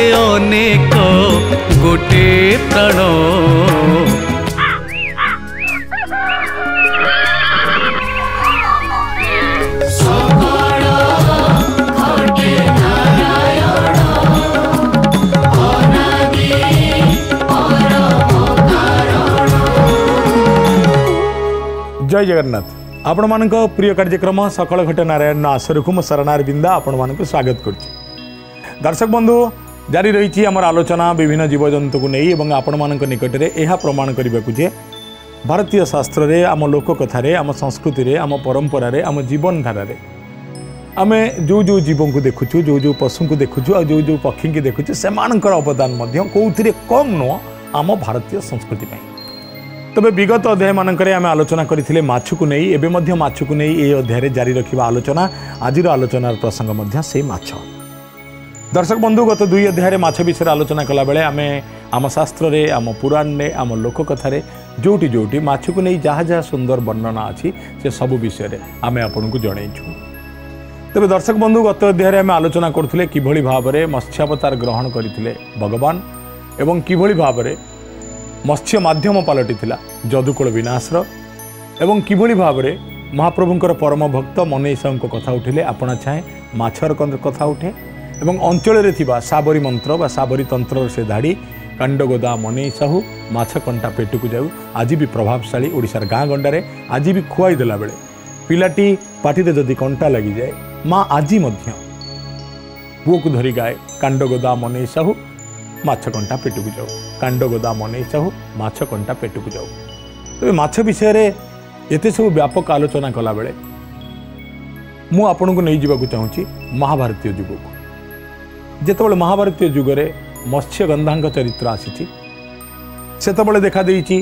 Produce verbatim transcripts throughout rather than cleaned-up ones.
रे अनेक गोटे प्राण जय जगन्नाथ आपण मान प्रिय कार्यक्रम सकल घटे नारायण आश्रय को मो शरणार बिंदा आपण मान स्वागत कर। दर्शक बंधु जारी रही आमर आलोचना विभिन्न जीवजंतु को नहीं और आपण मान निकट में यह प्रमाण करने को भारतीय शास्त्र रे आम लोककथार आम संस्कृति रे आम परंपरा रे आम जीवनधारे आम जो जो जीवों को देखुचु जो जो पशु को देखुचु आ जो जो पक्षी की देखुचु से अवदान कौन कम नुह आम भारतीय संस्कृति में। तबे विगत अध्याय मानक आम आलोचना करें माछु को नहीं एवं माछु को नहीं ये अध्याय जारी रखा आलोचना आज आलोचनार प्रसंग से माछ। दर्शक बंधु गत दुई अध्याय माछ विषय आलोचना कला बेले आम आम शास्त्र रे आम पुराण रे आम लोककथारे जोटी जोटी माछु को नहीं जहाँ जहाँ सुंदर वर्णना अच्छी से सबू विषय रे आम आपन को जणैछु। तबे दर्शक बंधु गत अध्याय आम आलोचना करुले किभली भाव में मत्स्यावतार ग्रहण करते भगवान एवं किभली भाव में मत्स्य माध्यम पलटि जदुकूल विनाशर एवं किभली भाव में महाप्रभुंर परम भक्त मनै साहू कथा उठिले आपणा छाएँ माछर कथा उठे एवं अंचल साबरी मंत्र व साबरी तंत्र से धाड़ी कांडगोदा मनै साहू माछ कंटा पेट को जाऊ आज भी प्रभावशाली ओडिशार गाँ गंडारे आज भी खुआई देला बेले पिलाटी पाटी रे जदि कंटा लगी जाए माँ आज पुओ को धरी गाए कांडगोदा मनै साहू माछ कंटा पेट को जाऊ कांडगोदा मनै साहू माछ कंटा पेट को जाऊ। तबे माछ विषय रे एते सब व्यापक आलोचना कला बेले मु आपण को नहीं जीवाकु चाहूँगी महाभारतीय युग को। जेतबले महाभारतीय युगरे मत्स्यगंधांग चरित्र आसीछि सेतबले देखा देछि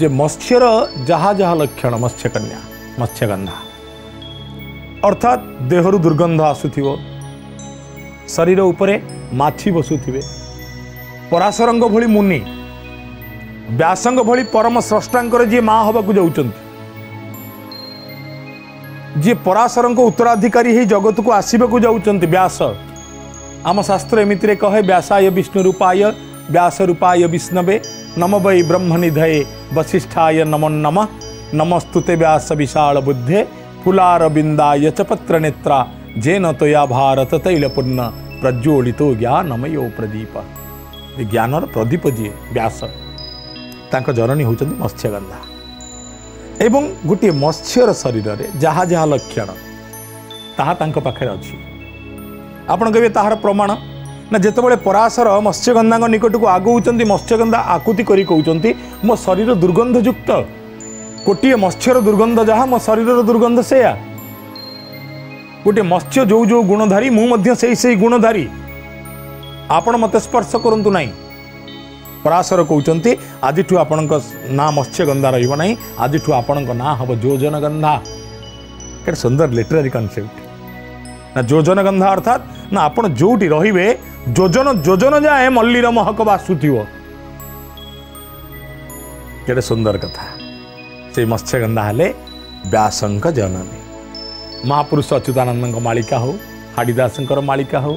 जे मत्स्यर जहाँ जहाँ लक्षण मत्स्यकन्या मत्स्यगंधा अर्थात देहरु दुर्गंध आसुथिबो शरीर उपरे माछी बसुथिबे पराशरंग भली मुनि व्यासंग भली परम स्रष्टांकर जी माँ हवाकु जाउचंती जी पराशरंग उत्तराधिकारी ही जगत को आसीबाकु जाउचंती व्यास आम शास्त्र एमितिरे कहे व्यासाय विष्णु रूपाय व्यास रूपाय विष्णवे नम वै ब्रह्म निधये वशिष्ठाय नमो नमः नमस्तुते व्यास विशाल बुद्धे फुलार बिंदाय च पत्र नेत्रा जेन तया भारत तैलपूर्ण प्रज्वलितो ज्ञानमयो प्रदीप ज्ञानर प्रदीप जी व्यास तांका जननी होचंदी मत्स्यगंधा एवं गोटे मत्स्यर शरीर में जहाँ जहाँ लक्षण ताहा तांका पाखे अछि। आपण कहबे ताहार प्रमाण ना जेतेबेले पराशर मत्स्यगंधांग निकट को आगौचंदी मत्स्यगंधा आकुति करी कहउचंती मो शरीर दुर्गंधयुक्त गोटे मत्स्यर दुर्गंध जहाँ मो शरीर दुर्गंध सेया गोटे मत्स्य जो जो गुणधारी मु मध्य सेई सेई गुणधारी आपण मत स्पर्श करूँ ना पराशर कहते आज आपण ना मत्स्यगंधा रहा ना आज आपण ना हम जोजनगंधा के सुंदर लिटरेरी कनसेप्ट ना जोजनगंधा अर्थात ना आप जो रे जोजन जोजन जाए मल्लीर महक बासुथे सुंदर कथा से मत्स्यगंधा हेले व्यासंक जननी महापुरुष अच्युतानंद मालिका हो हाड़ीदास मालिका हो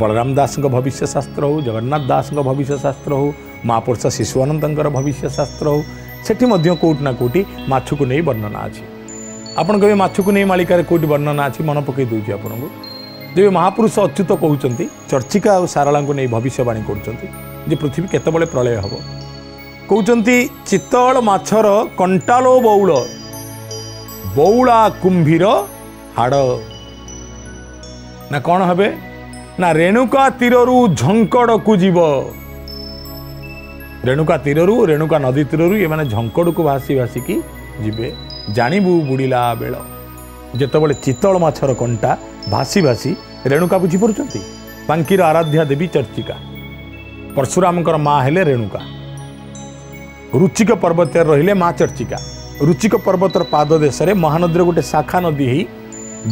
बलराम दास भविष्य शास्त्र हो जगन्नाथ दास भविष्य शास्त्र हो महापुरुष शिशुआनंद भविष्य शास्त्र हो से कौट ना कौटी माछु को नहीं वर्णना अच्छी आपन कहे माछु को नहीं मालिकार कौटी वर्णना अच्छी मन पकई दूसरी आपन को जो महापुरुष अच्युत कहते चर्चिका और साराला को नहीं भविष्यवाणी कर पृथ्वी केतबले प्रलय हम कहते चितल माछर कंटालो बौल बौला कुंभीर हाड़ ना कौन हे ना रेणुका तीरु झंकड़ को जीव रेणुका तीरु रेणुका नदी तीरु ये मैंने झंकड़ को भासी भासिकी जीवे जानबू बुड़ीला बेल जेतबले चितल माछर कंटा भासी भासी रेणुका बुझी पड़ुचंती बांकीर आराध्या देवी चर्चिका परशुरामकर माँ हेले रेणुका रुचिक पर्वत रहिले माँ चर्चिका रुचिक पर्वतर पाद देश महानदी गोटे शाखा नदी ही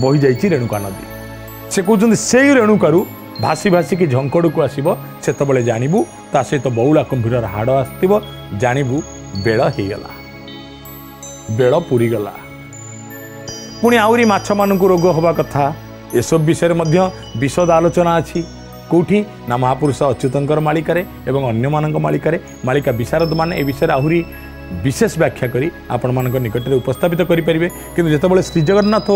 बही जाइए रेणुका नदी से कहते से रेणुकारु भासी भासिकी झंकड़ को आसब से जानबू ता सहित बौला कुंभीर हाड़ आसब जानबू बेल होगला बेल पूरीगला पुणी आहरी माछ मानक रोग हवा कथा एसब विषय में विशद आलोचना अच्छी कौटी ना महापुरुष अच्युतर मालिकार मालिकार मालिका विशारद मैंने विषय आहरी विशेष व्याख्या करी आपण मानक निकट में उपस्थापित करेंगे। किंतु जितेबाला श्रीजगन्नाथ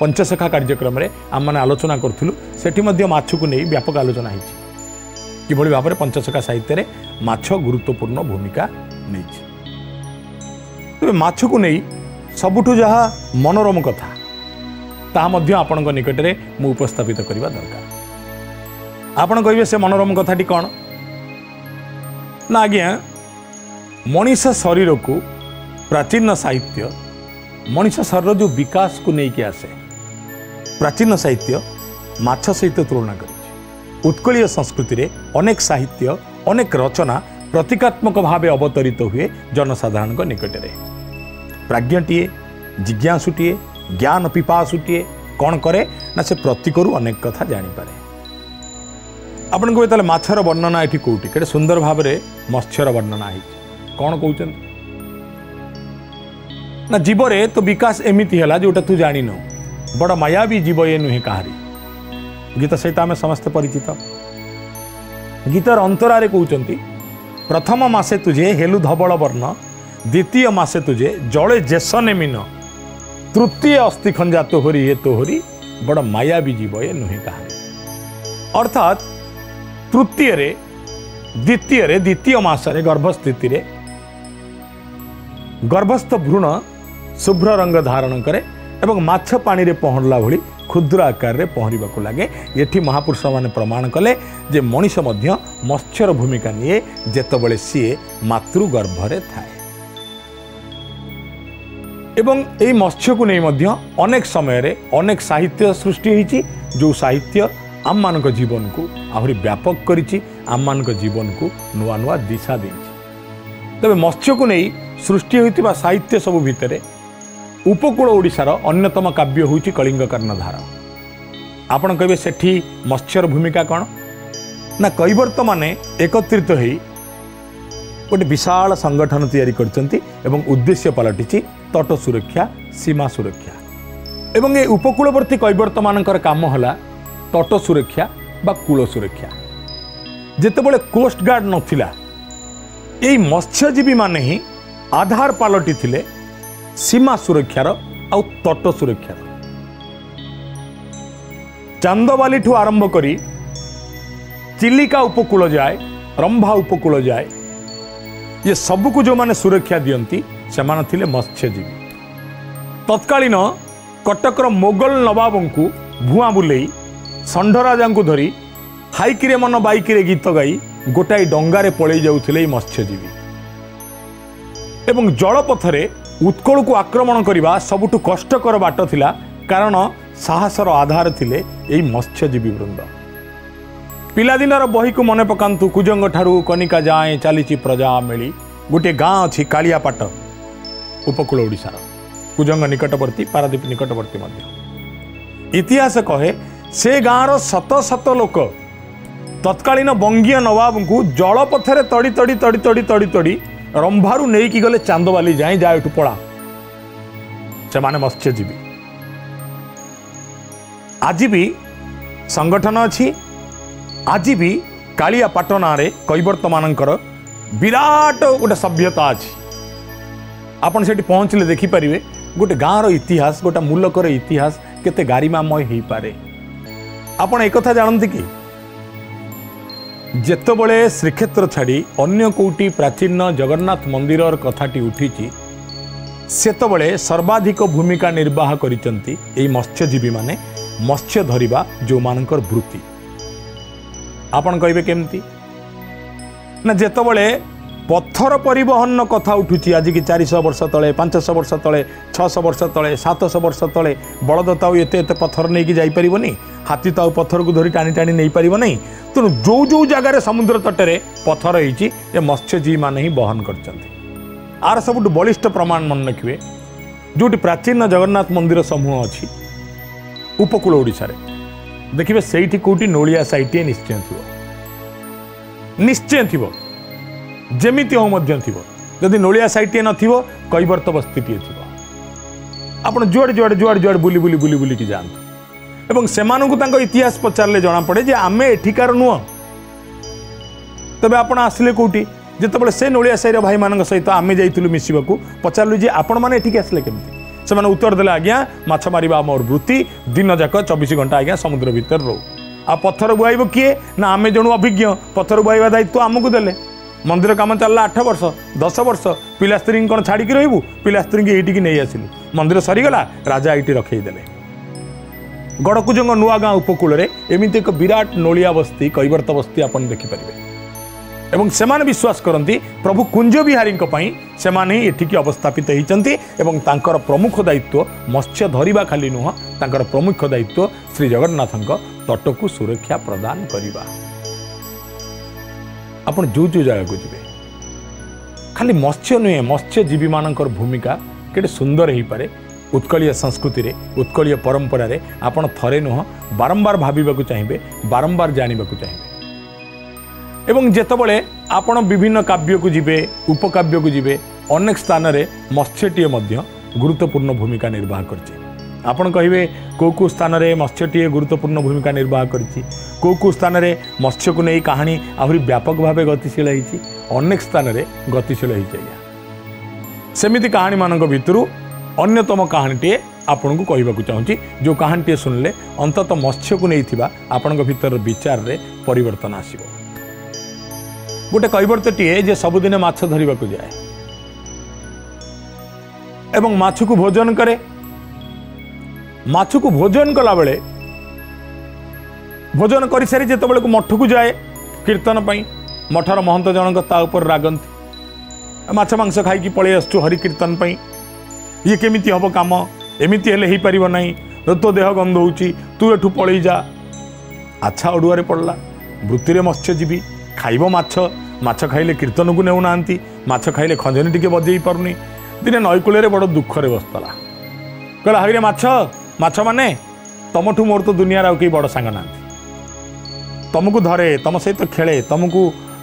पंचसखा कार्यक्रम में आम मैंने आलोचना करूँ से माछ को नहीं व्यापक आलोचना होती कि भाव में पंचसखा साहित्य में माछ गुरुत्वपूर्ण भूमिका नहीं तेज माछ को नहीं सबुठु जहा मनोरम कथा ताहा आपण निकट में मु उपस्थापित करवा दरकार। आपण कहे से मनोरम कथाटी कौन ना आज्ञा मनीष शरीर को प्राचीन साहित्य मनीष शरीर जो विकास को लेकिन आसे प्राचीन साहित्य माछ सहित तुलना कर उत्कलीय संस्कृति रे अनेक साहित्य अनेक रचना प्रतीकात्मक भाव अवतरित तो हुए जनसाधारण निकट में प्राज्ञटीए जिज्ञासुटीए ज्ञान पिपासुटीए कौन करे ना से प्रतीकरू अनेक कथा जानीपे। आपण कहे तेल माछर वर्णना ये कौटी के सुंदर भाव में मत्स्यर वर्णना है कौन कहते ना जीवरे तो विकास एमती है जोटा तू जान बड़ माया भी जीव ये नुहे कहारी गीत सहित आम समस्ते परिचित गीतर अंतरारे कहते प्रथम मासे तुझे हेलु धबल वर्ण द्वितीय मासे तुझे जड़े जेसने मीन तृतीय अस्थि खंजा तोहरी ये तोहरी बड़ माया भी जीव ये नुहे कहारी अर्थात तृतीय रे द्वितीय रे द्वितीय मासरे गर्भस्थिति रे गर्भस्थ भ्रूण शुभ्र रंग धारण करे एवं माछ पानी रे पहरला भली क्षुद्र आकार रे पहरिबा को लगे। ये महापुरुष माने प्रमाण कले जे मनीष मध्य मत्स्यर भूमिका निये जेतबेले सीए मातृ गर्भरे थाए एवं एई मत्स्य को नहीं मध्य अनेक समय रे अनेक साहित्य सृष्टि होईची जो साहित्य आम मानक जीवन को आहरी व्यापक करिछि आम मानक जीवन को नुआ नुआ दिशा देछि। तबे मत्स्य को नहीं सृष्टि होइतिबा साहित्य सबु भितरे उपकूल ओडिशार अन्यतम काव्य होइछि कलिंग कर्णधार। आपण कहबे सेठी मत्स्यर भूमिका कौन ना कैवर्त माने एकत्रित होई गोटे विशाल संगठन तैयारी करछंती एवं उद्देश्य पलटिछि तट सुरक्षा सीमा सुरक्षा एवं ए उपकूलवर्ती कैवर्त मानकर काम होला तट सुरक्षा बा कूल सुरक्षा। जितेबाला कोस्ट गार्ड नथिला एई मत्स्यजीवी माने ही आधार पालटी थिले सीमा सुरक्षार आ तट सुरक्षार। चांदवाली ठू आरंभ करी चिलिका उपकूल जाए रंभा उपकूल जाए ये सबको जो माने सुरक्षा दियंती से माने थिले मत्स्यजीवी। तत्कालीन कटकर मोगल नवाबंकु भुआ बुलेई षंढराजा को धरी हाइकिरे मन बाइकिरे गीत गाई गोटाई डंगारे पलि जाऊले मत्स्यजीवी एवं जलपथरे उत्कल को आक्रमण करने सबुठ कष्टकर बाट थिला कारण साहसर आधार थिले एई मत्स्यजीवी वृंद। पिलादिनर बही को मन पकांतु कुजंग ठारू कनिका जाए चालीची प्रजा मेली गोटे गाँ अच्छी कालियापाट उपकूल ओडिशार कुजंग निकटवर्ती पारादीप निकटवर्ती मध्य इतिहास कहे से गाँवर शत शत लोक तत्कालीन बंगीय नवाब को जलपथरे तड़ी तड़ी तड़ी तड़ी तड़ी तड़ी रंभारू नहीं कि गले चांदवाली जाए जाए पड़ा से माने मत्स्यजीवी। आज भी संगठन अच्छी आज भी कालियापाट नाँरे कैवर्त मानकर विराट गोटे सभ्यता अच्छी आपन से पहुँचले देखिपारे गोटे गाँवर इतिहास गोटे मुलकर इतिहास केते गारिमामय हो पारे। आपण एक कथा जानते कि जेतबले श्रीक्षेत्र छाड़ी अन्य कोटी प्राचीन जगन्नाथ मंदिर कथाटी उठी सेतबले सर्वाधिक भूमिका निर्वाह करिसंती एई मत्स्यजीवी माने मत्स्य धरिबा जो मानकर वृत्ति। आपण कहिबे केमती ना जेतबले पत्थर परिवहन कथा उठुची आज की चार सौ वर्ष तले पाँच सौ वर्ष तले छह सौ वर्ष तले सात सौ वर्ष तले बड़द ताऊ एते एते पत्थर नहीं कि जाई परिबोनी हाथी ताऊ पत्थर को धरी टाणी टाणी नहीं पारिबो नहीं तेणु जो जो जगार समुद्र तटे पत्थर होईची ये मत्स्यजीवी मान ही बहन करछंती। आर सबुठ बलिष्ठ प्रमाण मन रखिए जोटी प्राचीन जगन्नाथ मंदिर समूह अच्छी उपकूल ओडिशारे देखिए सेठी कोटी नोलिया साइटे निश्चय थी निश्चय थी जमीती हो मध्य थी नोलिया साइट नथिबो कैवर्त बस्ती टी थोड़ा आपड़ जुआड़े जुआड़े जुआड़े जुआड़े बुली बुली बुली बुली जाते एवं सेमानकु तांको इतिहास पचारे जना पड़े जे आमे एठिकार नुह तबे आपण आसिले कोठी जेतबेले से नोलिया साईर भाई मानन सहित आमे जाइतिलु मिसिबाकू पचारलु जे आपण माने एठिके आसिले केमति सेमान उत्तर देला आज्ञा माछ मारिबा मोर वृत्ति दिन जाक चौबीस घंटा आज्ञा समुद्र भीतर रो आ पत्थर बुआइबो किए ना आमे जणु अभिज्ञ पत्थर बुआइबा दायित्व आमकु देले मंदिर कम चलला आठ वर्ष दस वर्ष पिला स्त्री कौन छाड़ी रही पिला स्त्री की एटी की नहीं आसिलु मंदिर सरीगला राजा ये रखईदे गड़कुजंग नुआ गाँ उपकूल में एमती एक विराट नोलिया बस्ती कैवर्त बस्ती आपन देखिपारे एवं सेमाने विश्वास करती प्रभु कुंज बिहारी से एठिकी अवस्थापित होती प्रमुख दायित्व मत्स्य धरिबा खाली नुह तांकर प्रमुख दायित्व श्री जगन्नाथ तट को सुरक्षा प्रदान करवा आपन जो जो जगह को जीवे खाली मत्स्य नुहे मत्स्यजीवी मानकर भूमिका केडे सुंदर हो पारे उत्कलीय संस्कृति रे उत्कलीय परंपरा रे आपण थरे नुह बारंबार भाविबाकू चाहिए बारंबार जानिबाकू चाहिए एवं जेतबळे आपण विभिन्न काव्य को जीवे उपकाव्य को जीवे अनेक स्थान रे मत्स्यटीय मध्य गुरुत्वपूर्ण भूमिका निर्वाह करछि आपण कहिबे को को स्थान रे मत्स्यटीय गुरुत्वपूर्ण भूमिका निर्वाह करछि को को स्थान रे मत्स्य को नै कहानी आहुरी व्यापक भावे गतिशील होइछि अनेक स्थान रे गतिशील होइछि सेमिति कहानी मानक भितरु अन्यतम कहानीटे आपंक कहवाक चाहूँगी जो कहानीटे शुणिले अंततः मत्स्य को नहीं आपण भर विचार में परिवर्तन आस गोटे कैवर्तटीए सबुदिन माछ धरिबा को जाए एवं माछ को भोजन करे माछ को भोजन कला बेले भोजन कर सारी जेत बेलू मठ को जाए कीर्तन पर मठार महंत जनक रागंती माछ मांस खाई पलि आसु हरिकीर्तन पर ये केमिति हबो काम एमिति हेले ही परिबो नाही तो देह गंध होउची तू एठू पळई जा अच्छा अडुआरे पड़ला वृत्ति रे मत्स्यजीवी खाइबो माछ माछ खाइले कीर्तन को नेउ नांती माछ खाइले खंजनी टिके बजेई पारुनी दिने नईकूल रे बड़ दुख रे बसतला कहला हईरे माछ माछ माने तमठू मोर तो दुनिया रा के बड़ सांग नांती तमकू धरे तम सहित खेले तमकू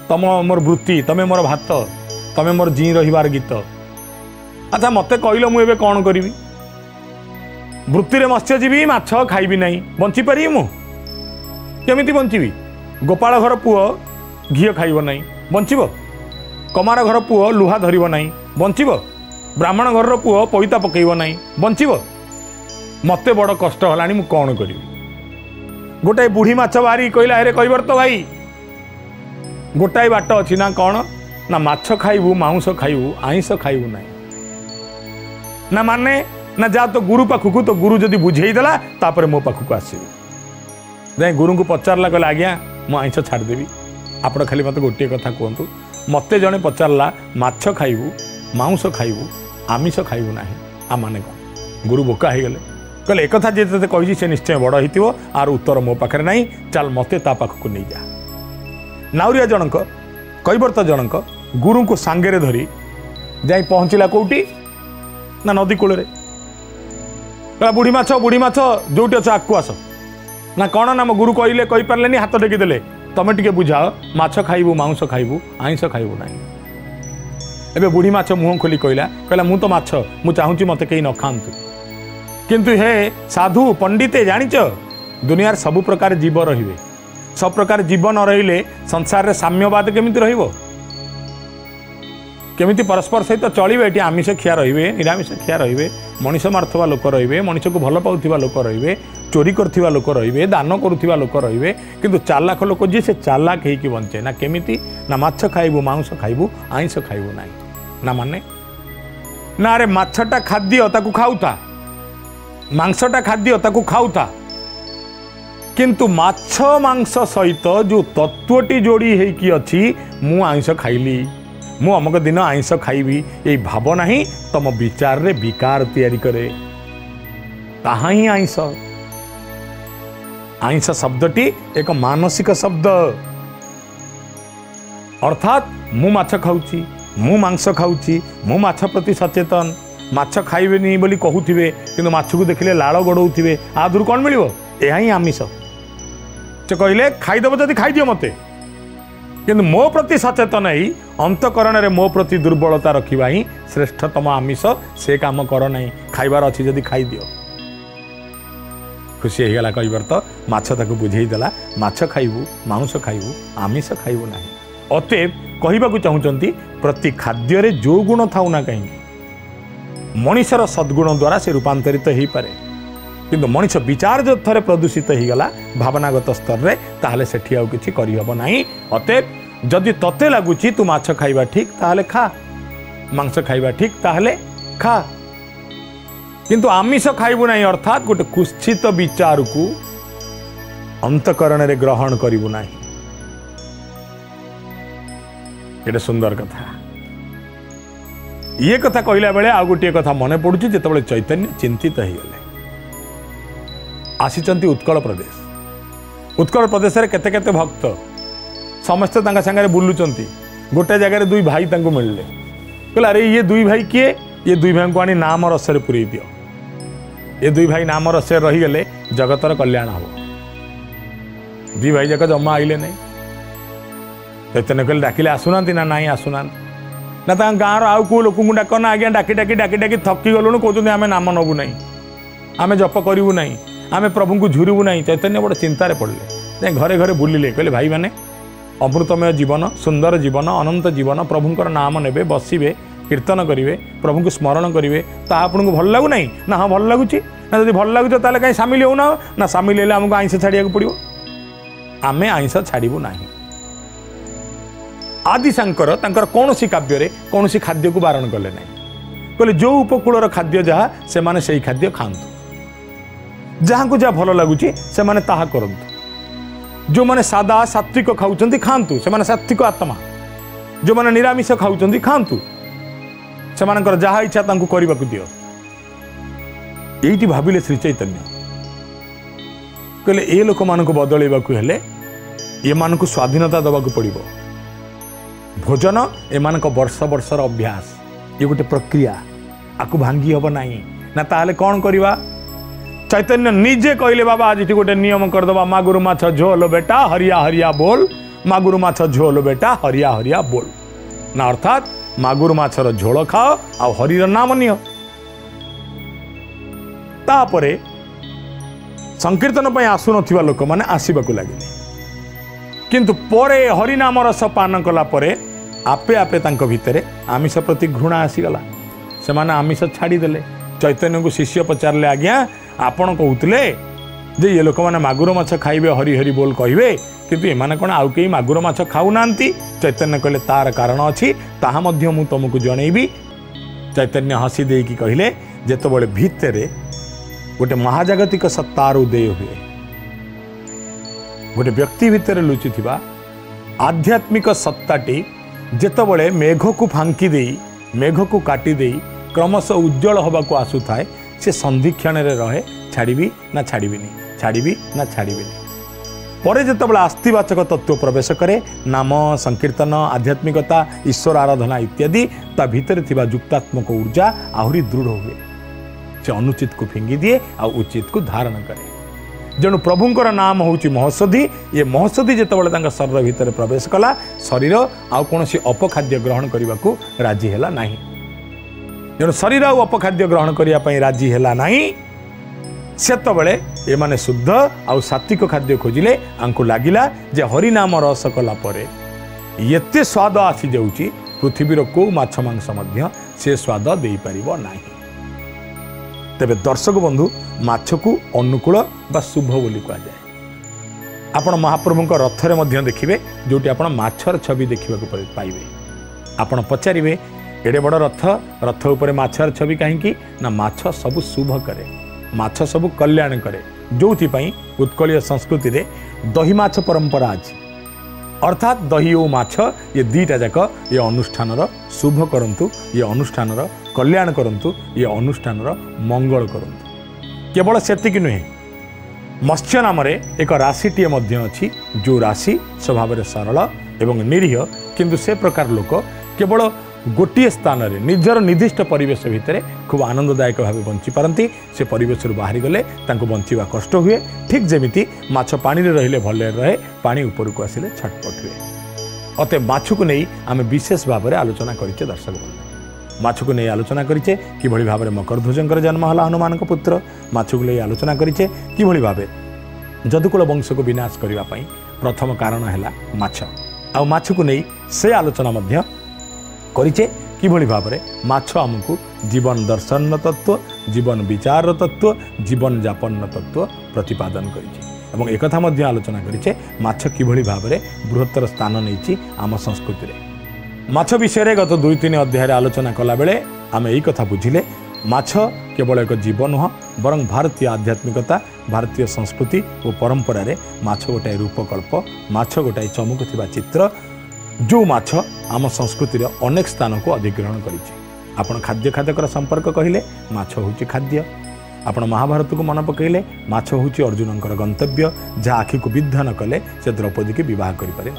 तम मोर वृत्ति तमे मोर भात तमे मोर जी रहिबार गीत अच्छा मत कहल मुझे कौन करी वृत्ति मत्स्यजीवी माछ खाइबी ना बंची पारि मुमि बंचीबी गोपाल घर पुओ घी खाइब ना बंचब कमार घर पुओ लुहा धरब ना बंचब ब्राह्मण घर पुओ पैता पकईब ना बंचब मत बड़ कष्ट हलानी मु कौन करी गोटाए बुढ़ी माछ बाहरी कहला हेरे कहबर तो भाई गोटाए बाट अच्छी ना कौन ना माछ खाइबू मांस खाइबू आईस खाइबू ना ना माने ना जा तो गुरु पाखकू तो गुरु जदि बुझेदेला तापर मो पाखक आसबु जाए गुरु को पचारा कहला आज्ञा मु आईस छाड़देवी आपड़ खाली मत गोटे कथा कहतु मत जड़े पचारा माछ खाइबू मांस खाइबू आमिष खाइबू ना आम मैंने कौन गुरु बोका हो गले कहले एक जे तेज कही से निश्चय बड़ हो आर उत्तर मो पाखे ना चल मत पाखक नहीं जा नाउरिया जनक कैवर्त जनक गुरु को सांगे धरी जा पहुँचला कौटी ना नदी कूल बुढ़ी माछ बुढ़ी माछ जो अच्छे आगू आस ना कौन ना मो गुरु कहले कही पारे हाथ टेकीदे तुम्हें टे बुझाओ माछ खाइबू मांस खाइबू आईस खाइबू ना एबे बुढ़ी माछ मुह खोली कहला कहला मु तो माछ मु चाहूँगी मत कहीं न खातु किंतु हे साधु पंडिते जाच दुनिया सबु प्रकार जीव रे सब प्रकार जीव न रे संसार साम्यवाद केमती र केमिति परस्पर सहित चलिए ये आमिष खिया रे निरामिष खिया रे मनीष मार्था लोक रे मनीष को भल पाता लोक रे चोरी करुवा लोक रे दान करुवा लोक रे किंतु चालाख लोक जी से चालाक हो बंचे ना केमिति ना माछ खाइबू मांस खाइबू आईस खाइबू ना ना माने ना अरे माछटा खाद्य ताकू खाऊता मांसटा खाद्य ताकू खाऊता किंतु माछ मांस सहित जो तत्वटी जोड़ी होइकी अछि मु आईस खाइली मु अमुक दिन आईस खाइबी ये भावना ही तुम विचार रे विकार तैयारी करे ताहा ही आईस आईस शब्दटी एक मानसिक शब्द अर्थात मु माछ खाऊची मु मांस खाऊची मु माछ प्रति सचेतन माछ खाइबेनी बोली कहूथिबे किंतु माछ को देखिले लाल गड़ौथिबे आ दूर कौन मिलिबो एहा ही आमिष से कहले खाइदेबो जदि खाइदियो मते किंतु मो प्रति सचेतन ही अंतकरण रे मो प्रति दुर्बलता रखा ही श्रेष्ठतम आमिष से कम कर ना खाइबार अच्छी जदि खाई दियो खुशी हो गला कहवर तो माछ ताकू बुझेदेला माछ खाइबू मांस खाइबू आमिष खाइबू ना। अतएव कहवाक चाहूँगी प्रति खाद्य जो गुण थाऊ ना कहीं मनीषर सद्गुण द्वारा से रूपांतरित तो हो पाए किंतु मनीष विचार जो थे प्रदूषित हो गला भावनागत स्तर में ताहले सेठी आउ किछि करिहबो नाही। अतएव जदि तोते लगुच तू माछ खाइबा ठीक ताहले खा, मांस खाइबा ठीक ताहले खा, किंतु आमिष खाइबू ना। अर्थात गोटे कुत्सित विचार को अंतकरण रे ग्रहण करू ना। ये सुंदर कथा। ये कथा कहला बेले आ गोटे कथा मन पड़ुची जिते चैतन्य चिंतित होगले आसीचंती उत्कल प्रदेश। उत्कल प्रदेश रे केते केते भक्त समस्ते तांका संगे बुलुचंती। गोटे जगह दुई भाई तांको मिलले, कहला अरे ये दुई भाई किए? ये दुई भाई को आनी नाम रस रे पुरई दियो। ये दुई भाई नाम रस रे रही गले जगतर कल्याण हम। दुई भाई जाक जमा आइले नहीं। चैतन्य कहले डाकिले आसुना ना ना आसुना ना। तक गाँव आउ को लोक डाक ना आज्ञा डाकी डाकी डाकी डाकी थकी गलुणु कहते आम नाम नबू ना, आम जप करू ना, आम प्रभु को झुरबू ना। चैतन्य बड़े चिंतार पड़े। घरे घरे बुलिले, कहले भाई मैंने अमृतमय जीवन, सुंदर जीवन, अनंत जीवन, प्रभुंर नाम ने बसवे, कीर्तन करेंगे, प्रभु को स्मरण करेंगे। तो आपन को भल लगू ना? ना हाँ भल लगुच ना। जब भल लगुच ताले कहीं सामिल होना ना? सामिल होले आमको आईस छाड़ा पड़ो। आम आईस छाड़ू ना। आदिशंकर तांकर कौन सी काव्य कौन सी खाद्य को बारण कले ना। कहले जो उपकूल खाद्य जहाँ से माने सेही खाद्य खातु, जहाँ को जहाँ भल लगुच से माने ताहा करंतु। जो माने सादा सात्विक खाऊँ खातु, से माने सात्विक आत्मा। जो माने निरामिष खाऊँ खातु, सेमानकर जहा इच्छा तांकु करबाकु दियो। एइटी भाविले श्री चैतन्य। कहले ए लोक मानकु बदलैबाकु हेले ए मानकु स्वाधीनता देवाकु पड़िबो। भोजन एमानक वर्ष वर्षर अभ्यास, ये गोटे प्रक्रिया, आकु भांगी हबो नाही ना। ताहले कोन करिवा? चैतन्य निजे कहले बाबा आज इठी गोटे नियम करदबा। मागुरु माछ झोल बेटा हरिया हरिया बोल, मागुरु माछ झोल बेटा हरिया हरिया बोल ना। अर्थात मागुर माछर झोल खाओ आ हरिर नाम नियो। तापरे संकीर्तन पर आसु नथिबा लोक माने आसीबाकु लागिले, किंतु परे हरि नाम रस पान कला परे आपे आपे तांको भितरे आमिष प्रति घृणा आसीगला। से माने आमिष छाड़ी देले। चैतन्य को शिष्य पचारले आज्ञा आपण कहूतले जे ये लोक माने मागुर माछ खाइबे हरि हरि बोल कहिबे, किंतु एमाने कौन आउ कई मागुर माछ खाऊ ना। चैतन्य कहले तार कारण अच्छी, ताहा मध्य मु तुमको जनईबी। चैतन्य हसी देकी कहले जेतबेले भीतर गोटे महाजागतिक सत्तार उदय हुए, गोटे व्यक्ति भीतर लुचि थिबा आध्यात्मिक सत्ताटी जेतबेले मेघ को फांकी देई, मेघ को काटी देई क्रमशः उज्जवल होबाकू आसु थाए, से संधिक्षण रे रहे छाड़बी ना छाड़बीनी, छाड़बी ना छाड़बीनी। पर जितेबाला अस्थिवाचक तत्व प्रवेश करे, नाम, संकीर्तन, आध्यात्मिकता, ईश्वर आराधना इत्यादि, ता भीतर थिबा युक्तात्मक ऊर्जा आहुरी दृढ़ हुए। से अनुचित को फिंगी दिए आ उचित को धारण करे। जेणु प्रभुंकर नाम होउची महौषधि। ये महौषधि जितेबाला तांका शरीर भीतर प्रवेश कला, शरीर आ कोनोसी अपखाद्य ग्रहण करबाकू राजी हेला नाही। जेणु शरीर आ अपखाद्य ग्रहण करिया पई राजी हेला नाही, सेतबेले एमाने शुद्ध आउ सात्विक खाद्य खोजिले। आंकु लागिला जे हरि नाम रस कला परे एते स्वाद आसी जाउची, पृथ्वीर कोउ माछ मांस मध्य से स्वाद देई परिबो नाही। तबे दर्शक बंधु, माछ को अनुकूल बा शुभ बोली कहा जाय। आपण महाप्रभु को रथरे मध्य देखिबे, जोटी आपण माछर छवि देखिबाकू पाइबे। आपण पचारिबे एडे बड़ रथ, रथ ऊपर माछर छवि काहेकि ना? माछ सब शुभ करे, माछ सबु कल्याण करे। जो उत्कलीय संस्कृति रे दही माछ परंपरा अच्छी। अर्थात दही ओ माछ ये दीटा जाक ये अनुष्ठानर शुभ करंतु, ये अनुष्ठानर कल्याण करंतु, ये अनुष्ठानर मंगल करंतु। केवल सेतिकी नुहे, मत्स्य नाम एक राशिटीए मध्य अच्छी, जो राशि स्वभाव रे सरल एवं निरीह, किंतु से प्रकार लोक केवल गोटे स्थान में निजर निर्दिष्ट परिवेश भितर खूब आनंददायक भाव बंची पारती। से परिवेश बाहरी गले बंचवा कष्ट हुए। ठीक जमी माछ पानी रे रहिले भले रहे, पानी ऊपर को आसिले छटपट हुए। अतः माछ को नहीं आम विशेष भाव में आलोचना करें दर्शक। माछकु नहीं आलोचना करिछे कि भली भाबरे मकरध्वजंकर जन्म हला हनुमान पुत्र माछकु ले आलोचना करिछे कि भली भाबे जदुकुल वंश को विनाश करिबा पई प्रथम कारण हैला माछ आ माछकु नहीं से आलोचना मध्य करिछे कि भली भाबरे माछ हमकु जीवन दर्शन तत्व जीवन विचार तत्व जीवन जापन तत्व प्रतिपादन करिछे एवं एक कथा मध्य आलोचना करिछे माछ किभली भाबरे बृहत्तर स्थान नैछि आम संस्कृति रे माछ विषय गत दुई तीन अध्याय आलोचना कला बेले आम यही कथा बुझिले माछ केवल एक जीव नुह बरं भारतीय आध्यात्मिकता भारतीय संस्कृति और परंपरा रे माछ गोटाए रूपकल्प माछ गोटाए चमकुथिबा चित्र जो माछ आम संस्कृति रे अनेक स्थान को अधिग्रहण करिछि। आपण खाद्य खाद्यकर संपर्क कहिले माछ होछि खाद्य। आपण महाभारत को मन पकईले माछ होछि अर्जुन गंतव्य जहाँ आखि को विद्ध न कले से द्रौपदी के विवाह करें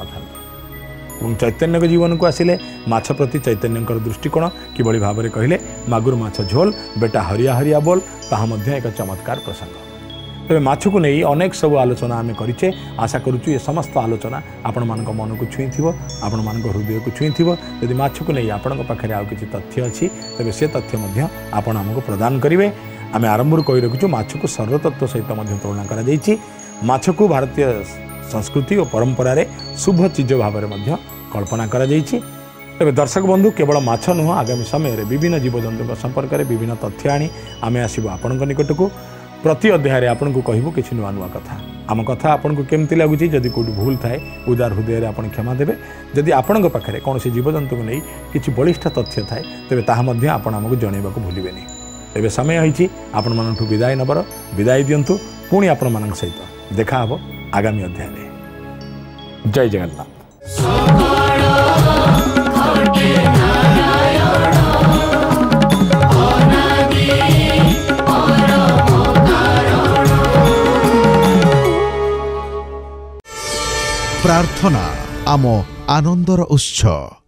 एवं चैतन्य जीवन को आसिले माछ प्रति चैतन्य दृष्टिकोण किभली भाव में कहले मागुर माछ झोल बेटा हरिया हरिया बोल ताहा मध्य एक चमत्कार प्रसंग। तेरे माछ को नहीं अनेक सब आलोचना आम करिछे। आशा करुछु ये समस्त आलोचना आपण मानक मन को छुई थिबो आपण मानक हृदय को छुई थिबो। यदि माछ को नहीं आपण पाखे आउ किछि तथ्य अछि तबे से तथ्य मध्य आपण हमको प्रदान करिवे। आम आरंभ कही रखीचु माछ को सर्वतत्व सहित तुलना कर भारतीय संस्कृति और परंपरा रे शुभ चीज भाव में कल्पना कर। तेज दर्शक बंधु केवल माछ नुह आगामी समय रे विभिन्न जीवजंतु संपर्क में विभिन्न तथ्य आनी आम आसबू आपण निकट को। प्रति अध्याय आपण को कहूँ कि नुआ नुआ कथा आम कथा आपन को केमती लगुच जदि कोई भूल थाए उदार हृदय आप क्षमा देवे। जदि आपण पाखे कौन से जीवजंतु को नहीं किसी बलिष्ठ तथ्य थाए तेज ताहा आपण आमको जनवाक भूलें। एबे समय होइछि आपण माननठु विदाय नबर विदाय दियंतु। पुणी आपण मानन सहित देखा हबो आगामी अध्याय रे। जय जगन्नाथ। सकला घाटे नारायण अनादि परम कारण प्रार्थना आमो आनंदर उत्सव।